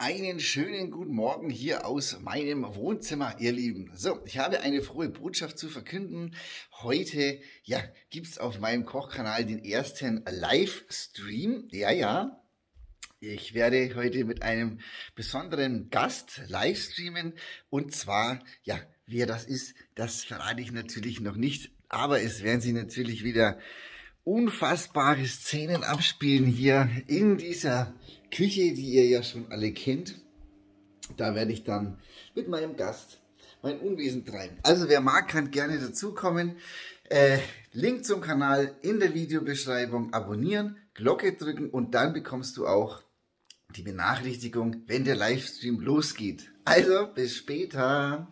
Einen schönen guten Morgen hier aus meinem Wohnzimmer, ihr Lieben. So, ich habe eine frohe Botschaft zu verkünden. Heute, ja, gibt's auf meinem Kochkanal den ersten Livestream. Ja. Ich werde heute mit einem besonderen Gast livestreamen. Und zwar, ja, wer das ist, das verrate ich natürlich noch nicht. Aber es werden Sie natürlich wieder unfassbare Szenen abspielen hier in dieser Küche, die ihr ja schon alle kennt. Da werde ich dann mit meinem Gast mein Unwesen treiben. Also wer mag, kann gerne dazukommen. Link zum Kanal in der Videobeschreibung, abonnieren, Glocke drücken und dann bekommst du auch die Benachrichtigung, wenn der Livestream losgeht. Also bis später!